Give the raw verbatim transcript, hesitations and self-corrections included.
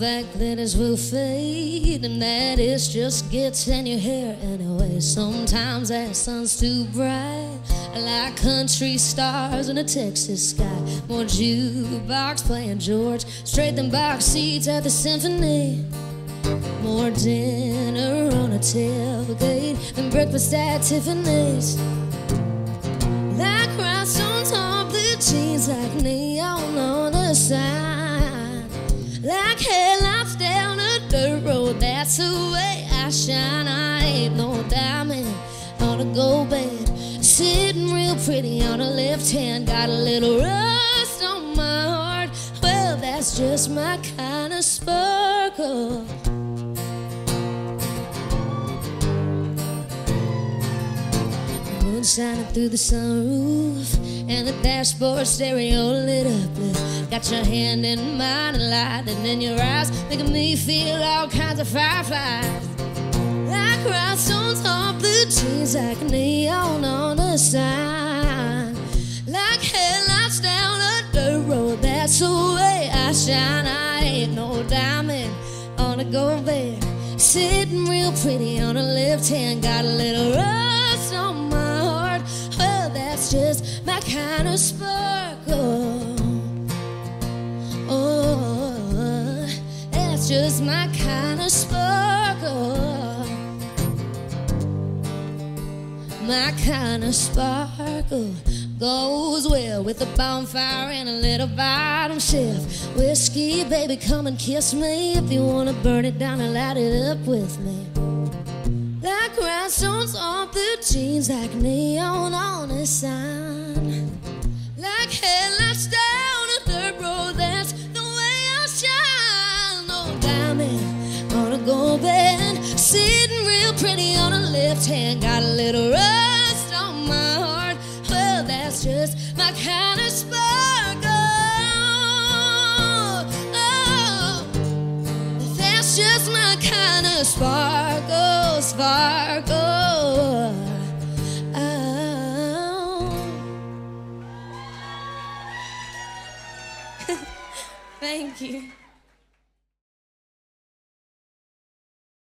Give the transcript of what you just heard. that glitters will fade, and that is just gets in your hair anyway. Sometimes that sun's too bright, like country stars in a Texas sky. More jukebox playing George Strait than box seats at the symphony. More dinner on a tailgate than breakfast at Tiffany's. Like rice on top, blue jeans, like neon on the sign, like headlights down a dirt road. That's the way I shine. I ain't no diamond on a gold band, sitting real pretty on a left hand. Got a little rust on my heart, well that's just my kind of sparkle. Shining through the sunroof and the dashboard stereo lit up. Got your hand in mine and lightning in your eyes, making me feel all kinds of fireflies. Like rhinestones on blue jeans, like neon on a sign, like headlights down a dirt road. That's the way I shine. I ain't no diamond on a gold band, sitting real pretty on a left hand. Got a little rust on my, that's just my kind of sparkle. Oh, that's just my kind of sparkle. My kind of sparkle goes well with a bonfire and a little bottom shift. Whiskey, baby, come and kiss me. If you wanna burn it down and light it up with me. Like rhinestones on blue jeans, like neon on a sign, like headlights down a dirt road. That's the way I shine. No diamond on a gold band, sitting real pretty on a left hand. Got a little rust on my heart, well that's just my kind of sparkle. Oh, that's just my kind of sparkle. Sparkle. Oh. Thank you.